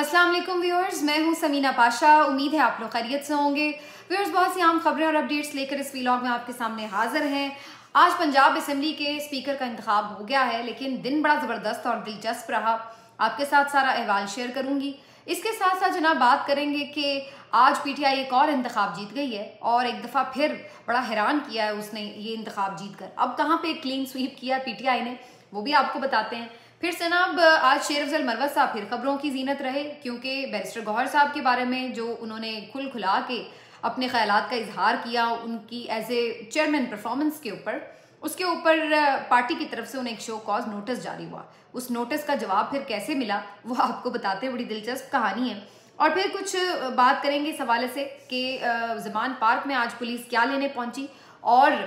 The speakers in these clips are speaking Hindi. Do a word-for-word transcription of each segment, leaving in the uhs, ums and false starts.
अस्सलाम वालेकुम व्यूअर्स, मैं हूं समीना पाशा। उम्मीद है आप लोग खैरियत से होंगे। व्यूअर्स, बहुत सी आम खबरें और अपडेट्स लेकर इस व्लॉग में आपके सामने हाजिर हैं। आज पंजाब असम्बली के स्पीकर का इंतखाब हो गया है, लेकिन दिन बड़ा ज़बरदस्त और दिलचस्प रहा। आपके साथ सारा अहवाल शेयर करूंगी। इसके साथ साथ जनाब बात करेंगे कि आज पीटीआई एक और इंतखाब जीत गई है और एक दफ़ा फिर बड़ा हैरान किया है उसने ये इंतखाब जीत कर। अब कहाँ पर क्लीन स्वीप किया पीटीआई ने, वो भी आपको बताते हैं। फिर जनाब आज शेर अफजल मरवत साहब फिर खबरों की जीनत रहे, क्योंकि बैरिस्टर गौहर साहब के बारे में जो उन्होंने खुल खुला के अपने ख्यालात का इजहार किया, उनकी एज ए चेयरमैन परफॉर्मेंस के ऊपर, उसके ऊपर पार्टी की तरफ से उन्हें एक शो कॉज नोटिस जारी हुआ। उस नोटिस का जवाब फिर कैसे मिला वो आपको बताते हैं, बड़ी दिलचस्प कहानी है। और फिर कुछ बात करेंगे इस हवाले से कि ज़मान पार्क में आज पुलिस क्या लेने पहुँची, और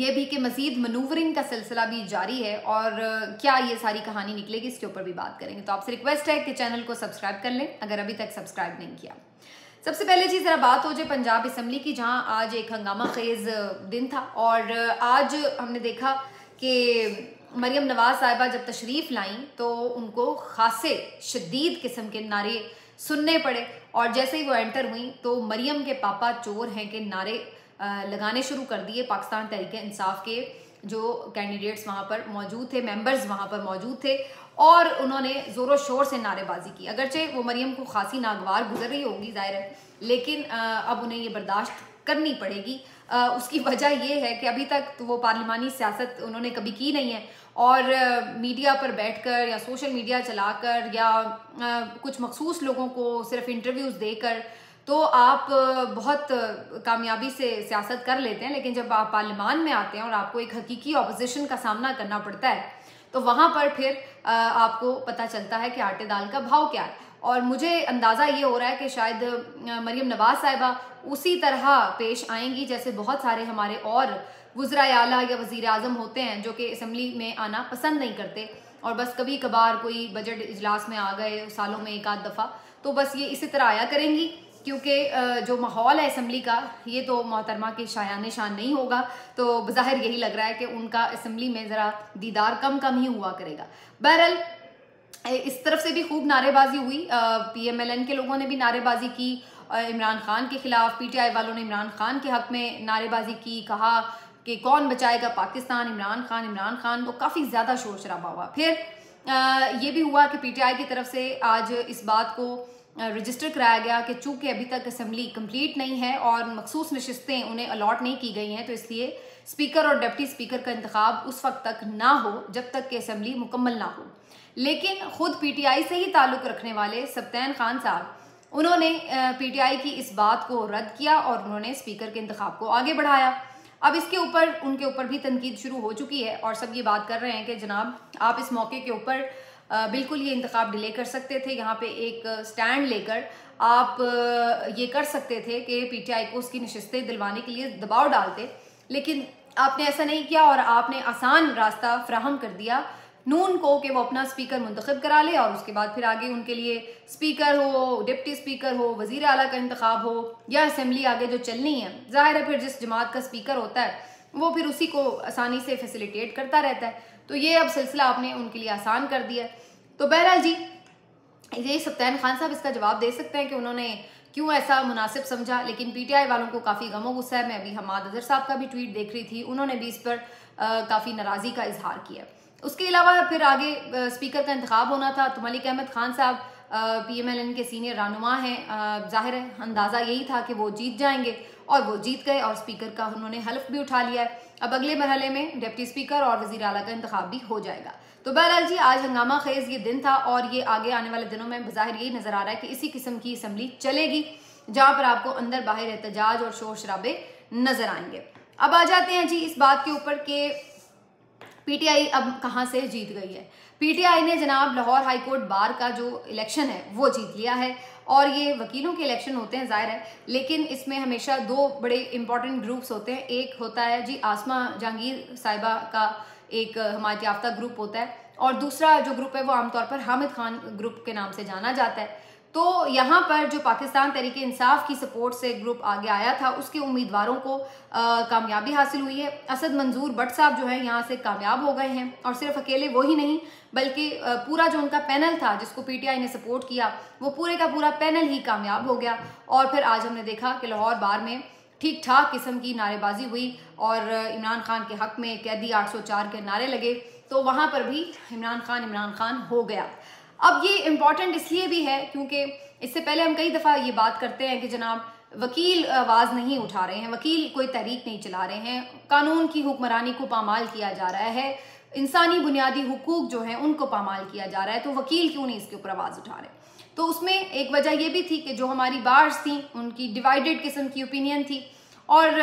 ये भी कि मज़ीद मनूवरिंग का सिलसिला भी जारी है और क्या ये सारी कहानी निकलेगी, इसके ऊपर भी बात करेंगे। तो आपसे रिक्वेस्ट है कि चैनल को सब्सक्राइब कर लें अगर अभी तक सब्सक्राइब नहीं किया। सबसे पहले जी ज़रा बात हो जाए पंजाब असम्बली की, जहां आज एक हंगामा खेज दिन था। और आज हमने देखा कि मरियम नवाज साहिबा जब तशरीफ़ लाईं तो उनको खासे शदीद किस्म के नारे सुनने पड़े, और जैसे ही वो एंटर हुई तो मरियम के पापा चोर हैं के नारे लगाने शुरू कर दिए। पाकिस्तान तहरीक इंसाफ के जो कैंडिडेट्स वहाँ पर मौजूद थे, मेंबर्स वहाँ पर मौजूद थे, और उन्होंने ज़ोरों शोर से नारेबाजी की। अगरचे वो मरियम को खासी नागवार गुजर रही होगी ज़ाहिर है, लेकिन अब उन्हें ये बर्दाश्त करनी पड़ेगी। उसकी वजह ये है कि अभी तक तो वो पार्लिमानी सियासत उन्होंने कभी की नहीं है, और मीडिया पर बैठकर या सोशल मीडिया चलाकर या कुछ मखसूस लोगों को सिर्फ इंटरव्यूज़ देकर तो आप बहुत कामयाबी से सियासत कर लेते हैं, लेकिन जब आप पार्लियामान में आते हैं और आपको एक हकीकी अपोजिशन का सामना करना पड़ता है तो वहाँ पर फिर आपको पता चलता है कि आटे दाल का भाव क्या है। और मुझे अंदाज़ा ये हो रहा है कि शायद मरियम नवाज साहिबा उसी तरह पेश आएंगी जैसे बहुत सारे हमारे और वज़राए आला या वज़ीर आज़म होते हैं जो कि असम्बली में आना पसंद नहीं करते, और बस कभी कभार कोई बजट इजलास में आ गए सालों में एक आध दफ़ा, तो बस ये इसी तरह आया करेंगी। क्योंकि जो माहौल है असम्बली का, ये तो मोहतरमा के शायान शान नहीं होगा, तो बज़ाहिर यही लग रहा है कि उनका असम्बली में ज़रा दीदार कम कम ही हुआ करेगा। बहरहाल इस तरफ से भी खूब नारेबाजी हुई, पीएमएलएन के लोगों ने भी नारेबाजी की इमरान खान के ख़िलाफ़, पीटीआई वालों ने इमरान खान के हक़ में नारेबाजी की, कहा कि कौन बचाएगा पाकिस्तान, इमरान खान इमरान खान, तो काफ़ी ज़्यादा शोर शराबा हुआ। फिर ये भी हुआ कि पीटीआई की तरफ से आज इस बात को रजिस्टर कराया गया कि चूँकि अभी तक असम्बली कंप्लीट नहीं है और मखसूस नशिस्तें उन्हें अलॉट नहीं की गई हैं, तो इसलिए स्पीकर और डिप्टी स्पीकर का इंतखाब उस वक्त तक ना हो जब तक कि असम्बली मुकम्मल ना हो। लेकिन ख़ुद पीटीआई से ही ताल्लुक़ रखने वाले सब्तैन खान साहब, उन्होंने पीटीआई की इस बात को रद्द किया और उन्होंने स्पीकर के इंतखाब को आगे बढ़ाया। अब इसके ऊपर उनके ऊपर भी तनकीद शुरू हो चुकी है, और सब ये बात कर रहे हैं कि जनाब आप इस मौके के ऊपर बिल्कुल ये इंतखाब डिले कर सकते थे, यहाँ पे एक स्टैंड लेकर आप ये कर सकते थे कि पीटीआई को उसकी नशिस्तें दिलवाने के लिए दबाव डालते, लेकिन आपने ऐसा नहीं किया और आपने आसान रास्ता फ्राहम कर दिया नून को कि वो अपना स्पीकर मुंतखब करा ले, और उसके बाद फिर आगे उनके लिए स्पीकर हो, डिप्टी स्पीकर हो, वज़ीर आला का इंतखाब हो, या असम्बली आगे जो चलनी है। ज़ाहिर है फिर जिस जमात का स्पीकर होता है वो फिर उसी को आसानी से फैसिलिटेट करता रहता है, तो ये अब सिलसिला आपने उनके लिए आसान कर दिया। तो बहरहाल जी ये सब्तैन खान साहब इसका जवाब दे सकते हैं कि उन्होंने क्यों ऐसा मुनासिब समझा, लेकिन पीटीआई वालों को काफ़ी गमो गुस्सा है। मैं अभी हमाद अजहर साहब का भी ट्वीट देख रही थी, उन्होंने भी इस पर काफ़ी नाराज़गी का इजहार किया। उसके अलावा फिर आगे आ, स्पीकर का इंतखाब होना था, तो मलिक अहमद खान साहब पीएमएलएन के सीनियर रहनुमा हैं, ज़ाहिर है अंदाज़ा यही था कि वो जीत जाएंगे, और वो जीत गए और स्पीकर का उन्होंने हल्फ भी उठा लिया है। अब अगले मरहले में डिप्टी स्पीकर और वज़ीर आला का इंतखाब भी हो जाएगा। तो बहरहाल जी आज हंगामा खेज ये दिन था, और ये आगे आने वाले दिनों में बज़ाहिर यही नज़र आ रहा है कि इसी किस्म की असम्बली चलेगी, जहाँ पर आपको अंदर बाहर एहतजाज और शोर शराबे नज़र आएंगे। अब आ जाते हैं जी इस बात के ऊपर कि पीटीआई अब कहाँ से जीत गई है। पीटीआई ने जनाब लाहौर हाई कोर्ट बार का जो इलेक्शन है वो जीत लिया है, और ये वकीलों के इलेक्शन होते हैं ज़ाहिर है, लेकिन इसमें हमेशा दो बड़े इंपॉर्टेंट ग्रुप्स होते हैं। एक होता है जी आसमा जहांगीर साहिबा का एक हमाद याफ्ता ग्रुप होता है, और दूसरा जो ग्रुप है वो आमतौर पर हामिद खान ग्रुप के नाम से जाना जाता है। तो यहाँ पर जो पाकिस्तान तहरीके इंसाफ की सपोर्ट से ग्रुप आगे आया था उसके उम्मीदवारों को आ, कामयाबी हासिल हुई है। असद मंजूर भट्ट साहब जो है यहाँ से कामयाब हो गए हैं और सिर्फ अकेले वो ही नहीं बल्कि पूरा जो उनका पैनल था जिसको पीटीआई ने सपोर्ट किया वो पूरे का पूरा पैनल ही कामयाब हो गया। और फिर आज हमने देखा कि लाहौर बार में ठीक ठाक किस्म की नारेबाजी हुई और इमरान खान के हक़ में कैदी आठ सौ चार के नारे लगे तो वहाँ पर भी इमरान खान इमरान खान हो गया। अब ये इम्पॉर्टेंट इसलिए भी है क्योंकि इससे पहले हम कई दफ़ा ये बात करते हैं कि जनाब वकील आवाज़ नहीं उठा रहे हैं, वकील कोई तहरीक नहीं चला रहे हैं, कानून की हुक्मरानी को पामाल किया जा रहा है, इंसानी बुनियादी हुकूक जो हैं उनको पामाल किया जा रहा है, तो वकील क्यों नहीं इसके ऊपर आवाज़ उठा रहे। तो उसमें एक वजह ये भी थी कि जो हमारी बार्स थी उनकी डिवाइडेड किस्म की ओपिनियन थी। और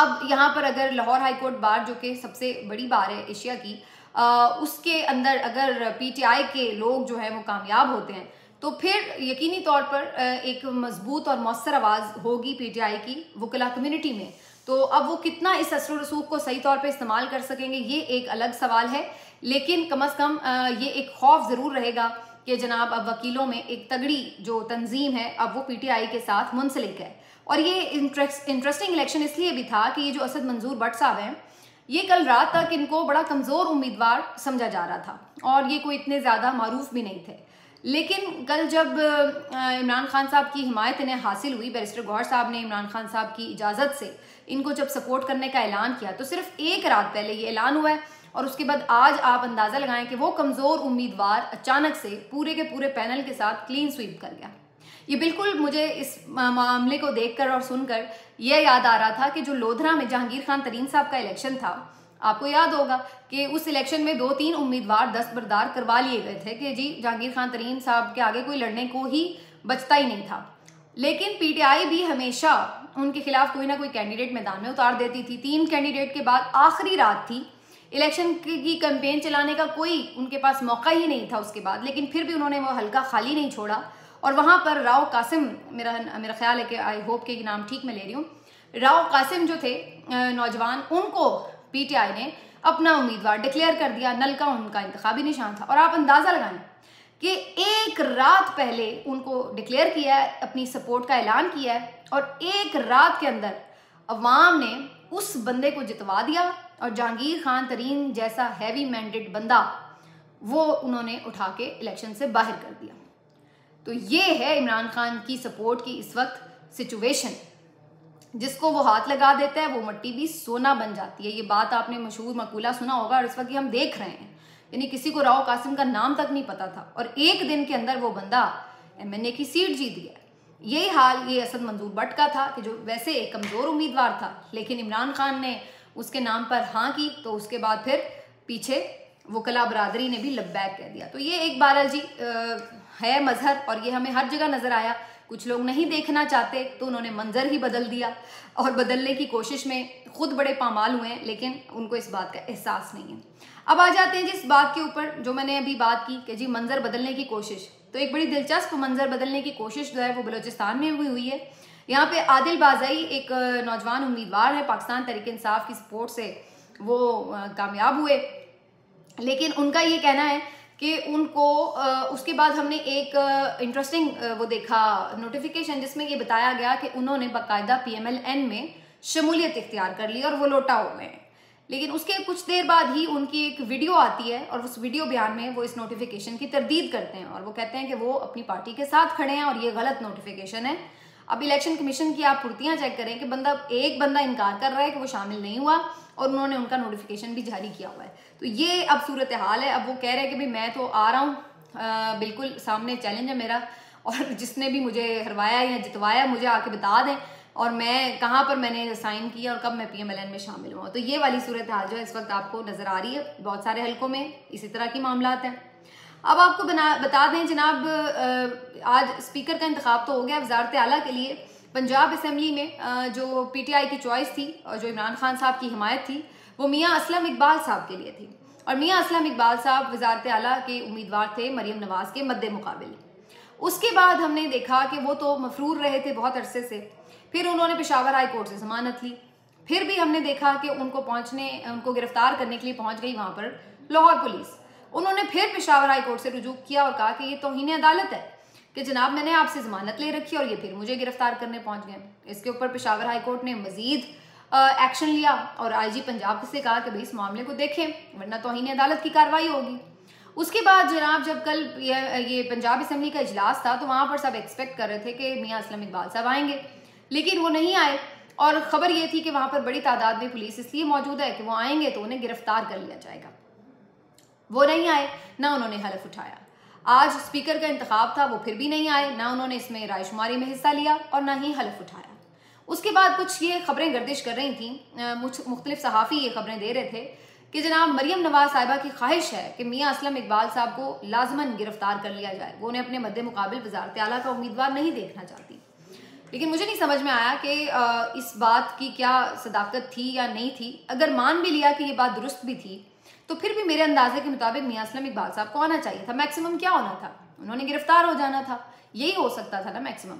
अब यहाँ पर अगर लाहौर हाई कोर्ट बार जो कि सबसे बड़ी बार है एशिया की आ, उसके अंदर अगर पीटीआई के लोग जो हैं वो कामयाब होते हैं तो फिर यकीनी तौर पर एक मजबूत और मौसर आवाज़ होगी पीटीआई की वकला कम्युनिटी में। तो अब वो कितना इस असर रसूख को सही तौर पे इस्तेमाल कर सकेंगे ये एक अलग सवाल है, लेकिन कम अज़ कम ये एक खौफ ज़रूर रहेगा कि जनाब अब वकीलों में एक तगड़ी जो तंजीम है अब वो पीटीआई के साथ मुंसलिक है। और ये इंटरेस्टिंग इलेक्शन इसलिए भी था कि ये जो असद मंजूर भट्ट साहब हैं ये कल रात तक इनको बड़ा कमज़ोर उम्मीदवार समझा जा रहा था और ये कोई इतने ज़्यादा मारूफ भी नहीं थे, लेकिन कल जब इमरान खान साहब की हिमायत इन्हें हासिल हुई, बैरिस्टर गौहर साहब ने इमरान खान साहब की इजाज़त से इनको जब सपोर्ट करने का ऐलान किया तो सिर्फ एक रात पहले ये ऐलान हुआ है और उसके बाद आज आप अंदाज़ा लगाएं कि वो कमज़ोर उम्मीदवार अचानक से पूरे के पूरे पैनल के साथ क्लीन स्वीप कर गया। ये बिल्कुल मुझे इस मामले को देखकर और सुनकर यह याद आ रहा था कि जो लोधरा में जहांगीर खान तरीन साहब का इलेक्शन था, आपको याद होगा कि उस इलेक्शन में दो तीन उम्मीदवार दस्तबरदार करवा लिए गए थे कि जी जहांगीर खान तरीन साहब के आगे कोई लड़ने को ही बचता ही नहीं था, लेकिन पीटीआई भी हमेशा उनके खिलाफ कोई ना कोई कैंडिडेट मैदान में उतार देती थी। तीन कैंडिडेट के बाद आखिरी रात थी, इलेक्शन की कैंपेन चलाने का कोई उनके पास मौका ही नहीं था उसके बाद, लेकिन फिर भी उन्होंने वो हल्का खाली नहीं छोड़ा। और वहाँ पर राव कासिम, मेरा मेरा ख्याल है कि आई होप के नाम ठीक मैं ले रही हूँ, राव कासिम जो थे नौजवान, उनको पीटीआई ने अपना उम्मीदवार डिक्लेयर कर दिया। नलका उनका इंतखाबी निशान था और आप अंदाज़ा लगाएं कि एक रात पहले उनको डिक्लेयर किया है, अपनी सपोर्ट का ऐलान किया है और एक रात के अंदर अवाम ने उस बंदे को जितवा दिया और जहांगीर खान तरीन जैसा हैवी मैंडेट बंदा वो उन्होंने उठा के इलेक्शन से बाहर कर दिया। तो ये है इमरान खान की सपोर्ट की इस वक्त सिचुएशन, जिसको वो हाथ लगा देता है वो मिट्टी भी सोना बन जाती है। ये बात आपने मशहूर मकूला सुना होगा और इस वक्त ये हम देख रहे हैं, यानी किसी को राव कासिम का नाम तक नहीं पता था और एक दिन के अंदर वो बंदा एमएनए की सीट जीत गया। यही हाल ये असद मंजूर भट्ट का था कि जो वैसे एक कमज़ोर उम्मीदवार था, लेकिन इमरान खान ने उसके नाम पर हाँ की तो उसके बाद फिर पीछे वकला बरादरी ने भी लब्बैक कह दिया। तो ये एक बारह जी है मज़हर और ये हमें हर जगह नज़र आया। कुछ लोग नहीं देखना चाहते तो उन्होंने मंजर ही बदल दिया और बदलने की कोशिश में खुद बड़े पामाल हुए हैं, लेकिन उनको इस बात का एहसास नहीं है। अब आ जाते हैं जिस बात के ऊपर जो मैंने अभी बात की कि जी मंजर बदलने की कोशिश, तो एक बड़ी दिलचस्प मंजर बदलने की कोशिश जो है वो बलूचिस्तान में भी हुई है। यहाँ पर आदिल बाज़री एक नौजवान उम्मीदवार है, पाकिस्तान तहरीके इंसाफ की सपोर्ट से वो कामयाब हुए, लेकिन उनका ये कहना है कि उनको उसके बाद हमने एक इंटरेस्टिंग वो देखा नोटिफिकेशन जिसमें ये बताया गया कि उन्होंने बाकायदा पी एम एल एन में शमूलियत इख्तियार कर ली और वो लौटा हो गए। लेकिन उसके कुछ देर बाद ही उनकी एक वीडियो आती है और उस वीडियो बयान में वो इस नोटिफिकेशन की तरदीद करते हैं और वो कहते हैं कि वो अपनी पार्टी के साथ खड़े हैं और ये गलत नोटिफिकेशन है। अब इलेक्शन कमीशन की आप फुर्तियाँ चेक करें कि बंदा एक बंदा इनकार कर रहा है कि वो शामिल नहीं हुआ और उन्होंने उनका नोटिफिकेशन भी जारी किया हुआ है। तो ये अब सूरत हाल है। अब वो कह रहे हैं कि भाई मैं तो आ रहा हूँ, बिल्कुल सामने चैलेंज है मेरा और जिसने भी मुझे हरवाया या जितवाया मुझे आके बता दें और मैं कहाँ पर मैंने साइन किया और कब मैं पी एम एल एन में शामिल हुआ। तो ये वाली सूरत हाल जो है इस वक्त आपको नज़र आ रही है, बहुत सारे हलकों में इसी तरह के मामला हैं। अब आपको बना बता दें जनाब, आज स्पीकर का इंतखाब तो हो गया वज़ारत आला के लिए। पंजाब असम्बली में जो पीटीआई की चॉइस थी और जो इमरान खान साहब की हिमायत थी वो मियां असलम इकबाल साहब के लिए थी और मियां असलम इकबाल साहब वज़ारत आला के उम्मीदवार थे मरीम नवाज़ के मद्दे मुकाबले। उसके बाद हमने देखा कि वो तो मफरूर रहे थे बहुत अरसे से, फिर उन्होंने पेशावर हाई कोर्ट से ज़मानत ली, फिर भी हमने देखा कि उनको पहुँचने उनको गिरफ्तार करने के लिए पहुँच गई वहाँ पर लाहौर पुलिस। उन्होंने फिर पेशावर हाई कोर्ट से रुजू किया और कहा कि ये तौहीन अदालत है। कि जनाब मैंने आपसे ज़मानत ले रखी और ये फिर मुझे गिरफ्तार करने पहुंच गए। इसके ऊपर पेशावर हाई कोर्ट ने मजीद एक्शन लिया और आईजी पंजाब से कहा कि भाई इस मामले को देखें वरना तौहीन अदालत की कार्रवाई होगी। उसके बाद जनाब जब कल ये पंजाब असम्बली का इजलास था तो वहाँ पर सब एक्सपेक्ट कर रहे थे कि मियाँ असलम इकबाल साहब आएंगे, लेकिन वो नहीं आए और ख़बर ये थी कि वहाँ पर बड़ी तादाद में पुलिस इसलिए मौजूद है कि वो आएंगे तो उन्हें गिरफ्तार कर लिया जाएगा। वो नहीं आए, ना उन्होंने हलफ उठाया। आज स्पीकर का इंतखाब था, वो फिर भी नहीं आए, ना उन्होंने इसमें रायशुमारी में हिस्सा लिया और ना ही हलफ उठाया। उसके बाद कुछ ये खबरें गर्दिश कर रही थी, मुख्तलिफ सहाफ़ी ये खबरें दे रहे थे कि जनाब मरीम नवाज़ साहिबा की ख्वाहिश है कि मियाँ असलम इकबाल साहब को लाजमन गिरफ्तार कर लिया जाए, वो उन्हें अपने मद्दे मुकाबिल वज़ारत आला का उम्मीदवार नहीं देखना चाहती। लेकिन मुझे नहीं समझ में आया कि इस बात की क्या सदाकत थी या नहीं थी। अगर मान भी लिया कि ये बात दुरुस्त भी थी तो फिर भी मेरे अंदाजे के मुताबिक मियाँ असलम इकबाल साहब को आना चाहिए था। मैक्सिमम क्या होना था, उन्होंने गिरफ्तार हो जाना था, यही हो सकता था ना मैक्सिमम।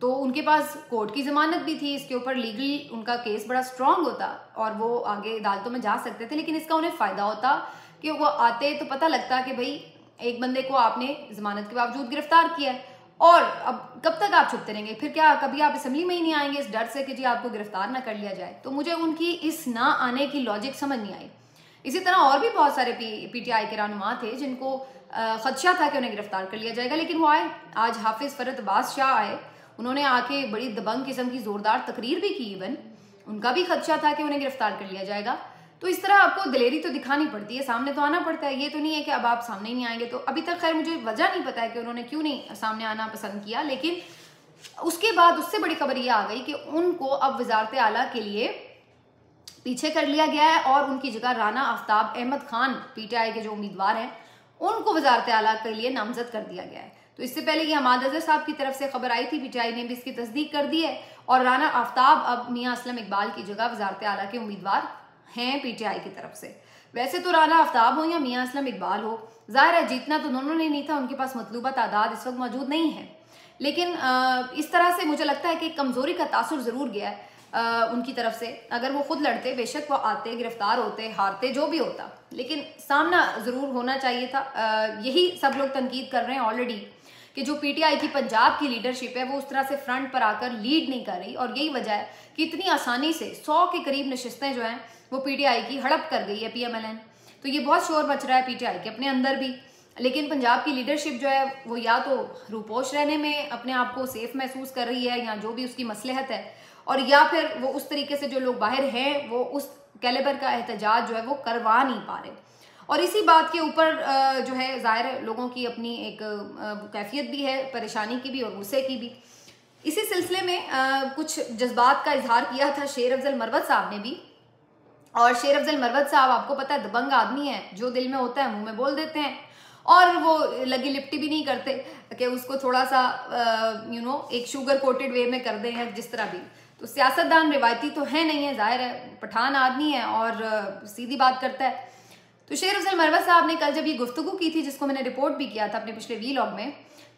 तो उनके पास कोर्ट की ज़मानत भी थी, इसके ऊपर लीगली उनका केस बड़ा स्ट्रांग होता और वो आगे अदालतों में जा सकते थे। लेकिन इसका उन्हें फ़ायदा होता कि वो आते तो पता लगता कि भाई एक बंदे को आपने ज़मानत के बावजूद गिरफ्तार किया है और अब कब तक आप छुपते रहेंगे, फिर क्या कभी आप असम्बली में ही नहीं आएंगे इस डर से कि जी आपको गिरफ्तार ना कर लिया जाए। तो मुझे उनकी इस ना आने की लॉजिक समझ नहीं आई। इसी तरह और भी बहुत सारे पी पी टी आई के रहनुमा थे जिनको खदशा था कि उन्हें गिरफ्तार कर लिया जाएगा, लेकिन वो आए। आज हाफिज़ फ़रत अब्बास शाह आए, उन्होंने आके बड़ी दबंग किस्म की ज़ोरदार तकरीर भी की, इवन उनका भी खदशा था कि उन्हें गिरफ्तार कर लिया जाएगा। तो इस तरह आपको दिलेरी तो दिखानी पड़ती है, सामने तो आना पड़ता है। ये तो नहीं है कि अब आप सामने नहीं आएंगे। तो अभी तक खैर मुझे वजह नहीं पता है कि उन्होंने क्यों नहीं सामने आना पसंद किया। लेकिन उसके बाद उससे बड़ी खबर ये आ गई कि उनको अब वज़ारत आला के लिए पीछे कर लिया गया है और उनकी जगह राना आफ्ताब अहमद खान पीटीआई के जो उम्मीदवार हैं उनको वज़ारत आला के लिए नामजद कर दिया गया है। तो इससे पहले ये हमाद अजहर साहब की तरफ से खबर आई थी, पीटीआई ने भी इसकी तस्दीक कर दी है और राना आफ्ताब अब मियाँ असलम इकबाल की जगह वज़ारत आला के उम्मीदवार हैं पीटीआई की तरफ से। वैसे तो राना आफ्ताब हो या मियाँ असलम इकबाल हो, ज़ाहिर है जीतना तो दोनों ने नहीं था, उनके पास मतलूबा तादाद इस वक्त मौजूद नहीं है। लेकिन इस तरह से मुझे लगता है कि कमज़ोरी का तासुर ज़रूर गया है आ, उनकी तरफ से। अगर वो खुद लड़ते, बेशक वो आते, गिरफ्तार होते, हारते, जो भी होता, लेकिन सामना ज़रूर होना चाहिए था। आ, यही सब लोग तनकीद कर रहे हैं ऑलरेडी कि जो पीटीआई की पंजाब की लीडरशिप है वो उस तरह से फ्रंट पर आकर लीड नहीं कर रही और यही वजह है कि इतनी आसानी से सौ के करीब नशिस्तें जो हैं वो पीटीआई की हड़प कर गई है पीएमएलएन। तो ये बहुत शोर मच रहा है पीटीआई के अपने अंदर भी, लेकिन पंजाब की लीडरशिप जो है वो या तो रूपोश रहने में अपने आप को सेफ महसूस कर रही है या जो भी उसकी मसलहत है, और या फिर वो उस तरीके से जो लोग बाहर हैं वो उस कैलेबर का एहतजाज जो है वो करवा नहीं पा रहे। और इसी बात के ऊपर जो है ज़ाहिर है लोगों की अपनी एक कैफियत भी है, परेशानी की भी और गुस्से की भी। इसी सिलसिले में कुछ जज्बात का इजहार किया था शेर अफजल मरवत साहब ने भी। और शेर अफजल मरवत साहब आपको पता है दबंग आदमी है, जो दिल में होता है मुँह में बोल देते हैं और वो लगी लिपटी भी नहीं करते कि उसको थोड़ा सा यू नो एक शुगर कोटेड वे में कर दें या जिस तरह भी। तो सियासतदान रिवायती तो है नहीं है, जाहिर है पठान आदमी है और सीधी बात करता है। तो शेर अफजल मरवत साहब ने कल जब ये गुफ्तगू की थी, जिसको मैंने रिपोर्ट भी किया था अपने पिछले वीलॉग में,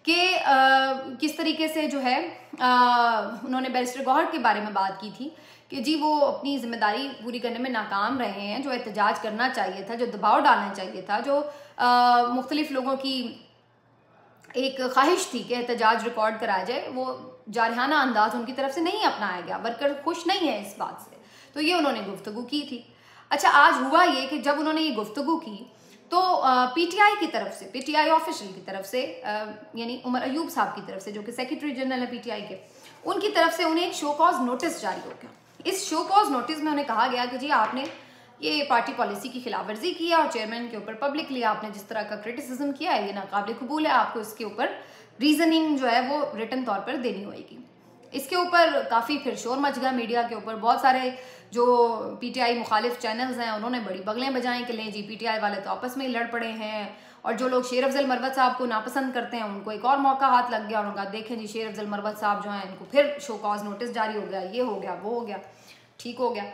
कि किस तरीके से जो है आ, उन्होंने बैरिस्टर गौहर के बारे में बात की थी कि जी वो अपनी जिम्मेदारी पूरी करने में नाकाम रहे हैं, जो एहतजाज करना चाहिए था, जो दबाव डालना चाहिए था, जो आ, मुख्तलिफ लोगों की एक ख्वाहिश थी कि एहतजाज रिकॉर्ड कराया जाए, वो जारहाना अंदाज उनकी तरफ से नहीं अपनाया गया। वर्कर खुश नहीं है इस बात से, तो ये उन्होंने गुफ्तगू की थी। अच्छा, आज हुआ ये कि जब उन्होंने ये गुफ्तगू की तो पीटीआई की तरफ से, पीटीआई ऑफिशियल की तरफ से, यानी उमर अयूब साहब की तरफ से जो कि सेक्रेटरी जनरल है पीटीआई के, उनकी तरफ से उन्हें एक शो कॉज नोटिस जारी हो गया। इस शो कॉज नोटिस में उन्हें कहा गया कि जी आपने ये पार्टी पॉलिसी की खिलाफ वर्जी की है और चेयरमैन के ऊपर पब्लिकली आपने जिस तरह का क्रिटिसिज्म किया है ये नाकाबिल कबूल है, आपको इसके ऊपर रीजनिंग जो है वो रिटन तौर पर देनी होगी। इसके ऊपर काफ़ी फिर शोर मच गया मीडिया के ऊपर, बहुत सारे जो पीटीआई मुखालिफ चैनल्स हैं उन्होंने बड़ी बगलें बजाएं कि लें जी पीटीआई वाले तो आपस में ही लड़ पड़े हैं और जो लोग शेर अफजल मरवत साहब को नापसंद करते हैं उनको एक और मौका हाथ लग गया और उनका देखें जी शेर अफजल मरवत साहब जो हैं इनको फिर शो कॉज नोटिस जारी हो गया, ये हो गया, वो हो गया, ठीक हो गया।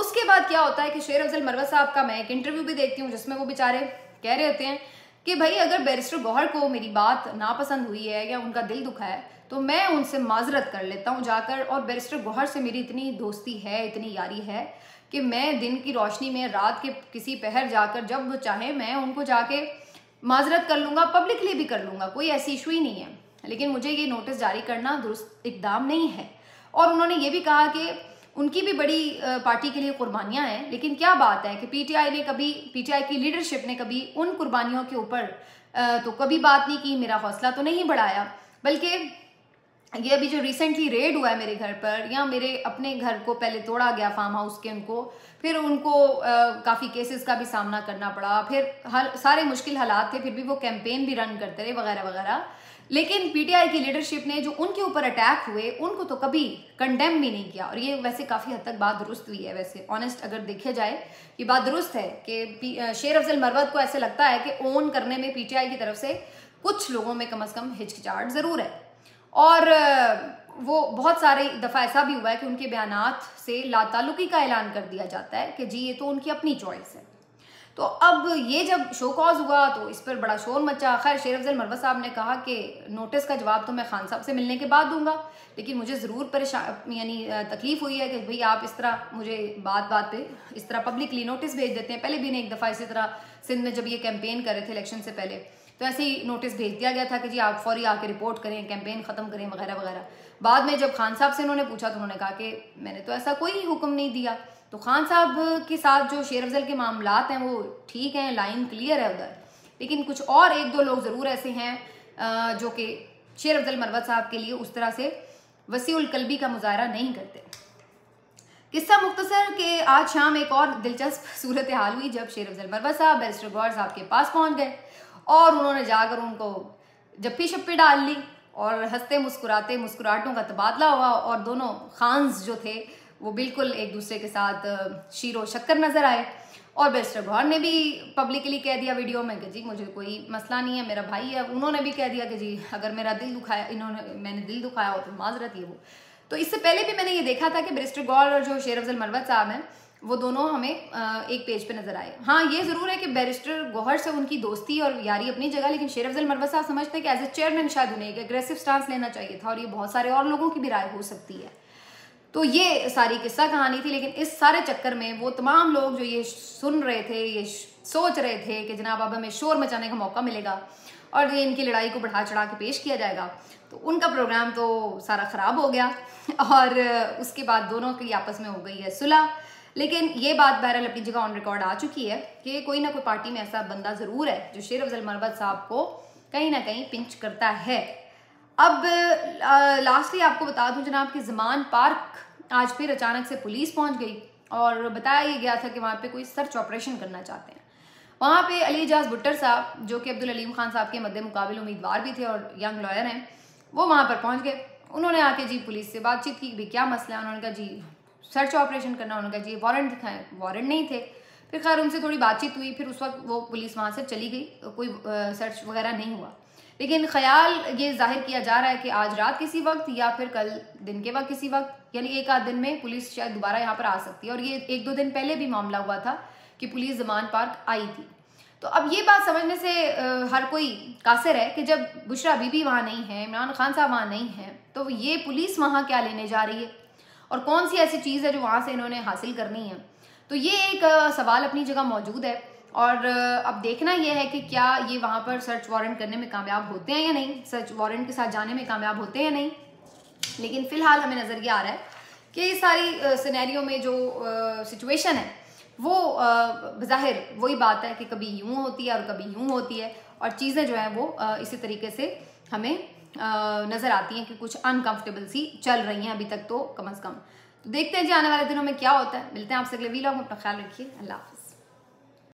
उसके बाद क्या होता है कि शेर अफजल मरवत साहब का मैं एक इंटरव्यू भी देखती हूँ जिसमें वो बेचारे कह रहे होते हैं कि भाई अगर बैरिस्टर गौहर को मेरी बात नापसंद हुई है या उनका दिल दुखा है तो मैं उनसे माजरत कर लेता हूँ जाकर, और बैरिस्टर गौहर से मेरी इतनी दोस्ती है, इतनी यारी है कि मैं दिन की रोशनी में रात के किसी पहर जाकर जब वो चाहे मैं उनको जाके माजरत कर लूँगा, पब्लिकली भी कर लूँगा, कोई ऐसी इशू ही नहीं है। लेकिन मुझे ये नोटिस जारी करना दुरुस्त इकदाम नहीं है। और उन्होंने ये भी कहा कि उनकी भी बड़ी पार्टी के लिए कुर्बानियाँ हैं, लेकिन क्या बात है कि पीटीआई ने कभी, पीटीआई की लीडरशिप ने कभी उन कुर्बानियों के ऊपर तो कभी बात नहीं की, मेरा हौसला तो नहीं बढ़ाया। बल्कि ये अभी जो रिसेंटली रेड हुआ है मेरे घर पर, या मेरे अपने घर को पहले तोड़ा गया फार्म हाउस के, उनको फिर उनको काफ़ी केसेस का भी सामना करना पड़ा, फिर हर सारे मुश्किल हालात थे, फिर भी वो कैंपेन भी रन करते रहे वगैरह वगैरह। लेकिन पीटीआई की लीडरशिप ने जो उनके ऊपर अटैक हुए उनको तो कभी कंडेम भी नहीं किया। और ये वैसे काफ़ी हद तक बात दुरुस्त हुई है, वैसे ऑनेस्ट अगर देखा जाए ये बात दुरुस्त है कि शेर अफजल मरवत को ऐसे लगता है कि ओन करने में पीटीआई की तरफ से कुछ लोगों में कम अज़ कम हिचकिचाहट ज़रूर है। और वो बहुत सारे दफ़ा ऐसा भी हुआ है कि उनके बयानात से लाताल्लुकी का ऐलान कर दिया जाता है कि जी ये तो उनकी अपनी चॉइस है। तो अब ये जब शो कॉज हुआ तो इस पर बड़ा शोर मचा। खैर शेर अफजल मरवत साहब ने कहा कि नोटिस का जवाब तो मैं खान साहब से मिलने के बाद दूंगा, लेकिन मुझे ज़रूर परेशान यानी तकलीफ़ हुई है कि भाई आप इस तरह मुझे बात बात पे इस तरह पब्लिकली नोटिस भेज देते हैं। पहले भी ने एक दफ़ा इसी तरह सिंध में जब ये कैंपेन कर रहे थे इलेक्शन से पहले, तो ऐसे ही नोटिस भेज दिया गया था कि जी आप फौरी आके रिपोर्ट करें, कैंपेन ख़त्म करें वगैरह वगैरह। बाद में जब खान साहब से उन्होंने पूछा तो उन्होंने कहा कि मैंने तो ऐसा कोई हुक्म नहीं दिया। तो खान साहब के साथ जो शेर अफजल के मामलात हैं वो ठीक हैं, लाइन क्लियर है उधर, लेकिन कुछ और एक दो लोग ज़रूर ऐसे हैं जो कि शेर अफजल मरवत साहब के लिए उस तरह से वसीउल कल्बी का मुजाहरा नहीं करते। किस्सा मुख्तसर के आज शाम एक और दिलचस्प सूरत हाल हुई जब शेर अफजल मरवत साहब बैरिस्टर गौहर साहब के पास पहुँच गए और उन्होंने जाकर उनको जप्पी शप्पी डाल ली और हंसते मुस्कुराते मुस्कुराहटों का तबादला हुआ और दोनों खान्स जो थे वो बिल्कुल एक दूसरे के साथ शीरो शक्कर नज़र आए। और बैरिस्टर गौहर ने भी पब्लिकली कह दिया वीडियो में कि जी मुझे कोई मसला नहीं है, मेरा भाई है। उन्होंने भी कह दिया कि जी अगर मेरा दिल दुखाया, इन्होंने मैंने दिल दुखाया हो तो माजरत ये वो। तो इससे पहले भी मैंने ये देखा था कि बैरिस्टर गौहर और जो शेर अफजल मरवत साहब हैं वो दोनों हमें एक पेज पे नज़र आए। हाँ ये ज़रूर है कि बैरिस्टर गौहर से उनकी दोस्ती और यारी अपनी जगह, लेकिन शेर अफजल मरवत साहब समझते हैं कि एज ए चेयरमैन शायद उन्हें एक एग्रेसिव स्टांस लेना चाहिए था और ये बहुत सारे और लोगों की भी राय हो सकती है। तो ये सारी किस्सा कहानी थी, लेकिन इस सारे चक्कर में वो तमाम लोग जो ये सुन रहे थे, ये सोच रहे थे कि जनाब अब हमें शोर मचाने का मौका मिलेगा और ये इनकी लड़ाई को बढ़ा चढ़ा के पेश किया जाएगा, तो उनका प्रोग्राम तो सारा ख़राब हो गया। और उसके बाद दोनों की आपस में हो गई है सुलह। लेकिन ये बात बहरहाल अपनी जगह ऑन रिकॉर्ड आ चुकी है कि कोई ना कोई पार्टी में ऐसा बंदा ज़रूर है जो शेर अफजल मरवत साहब को कहीं ना कहीं पिंच करता है। अब लास्टली आपको बता दूं जनाब कि ज़मान पार्क आज फिर अचानक से पुलिस पहुंच गई और बताया ये गया था कि वहाँ पे कोई सर्च ऑपरेशन करना चाहते हैं। वहाँ पे अली जाज भुट्टर साहब जो कि अब्दुल अलीम खान साहब के मद्दे मुकाबिल उम्मीदवार भी थे और यंग लॉयर हैं, वो वहाँ पर पहुँच गए। उन्होंने आके जी पुलिस से बातचीत की भी क्या मसला है, उन्होंने कहा जी सर्च ऑपरेशन करना, उन्होंने कहा जी वारंट दिखाएँ, वारंट नहीं थे। फिर खैर उनसे थोड़ी बातचीत हुई, फिर उस वक्त वो पुलिस वहाँ से चली गई, कोई सर्च वगैरह नहीं हुआ। लेकिन ख्याल ये जाहिर किया जा रहा है कि आज रात किसी वक्त या फिर कल दिन के वक्त किसी वक्त यानी एक आध दिन में पुलिस शायद दोबारा यहाँ पर आ सकती है। और ये एक दो दिन पहले भी मामला हुआ था कि पुलिस ज़मान पार्क आई थी। तो अब ये बात समझने से हर कोई कासिर है कि जब बुशरा बीबी वहाँ नहीं है, इमरान खान साहब वहाँ नहीं हैं, तो ये पुलिस वहाँ क्या लेने जा रही है और कौन सी ऐसी चीज़ है जो वहाँ से इन्होंने हासिल करनी है। तो ये एक सवाल अपनी जगह मौजूद है और अब देखना यह है कि क्या ये वहाँ पर सर्च वारंट करने में कामयाब होते हैं या नहीं, सर्च वारंट के साथ जाने में कामयाब होते हैं या नहीं। लेकिन फ़िलहाल हमें नज़र ये आ रहा है कि ये सारी सिनेरियो में जो सिचुएशन है वो ज़ाहिर वही बात है कि कभी यूँ होती है और कभी यूँ होती है और चीज़ें जो हैं वो इसी तरीके से हमें नज़र आती हैं कि कुछ अनकम्फर्टेबल सी चल रही हैं अभी तक तो कम अज़ कम। तो देखते हैं जी आने वाले दिनों में क्या होता है। मिलते हैं आपसे अगले वीलॉग में। अपना ख्याल रखिए। अल्लाह हाफ़िज़।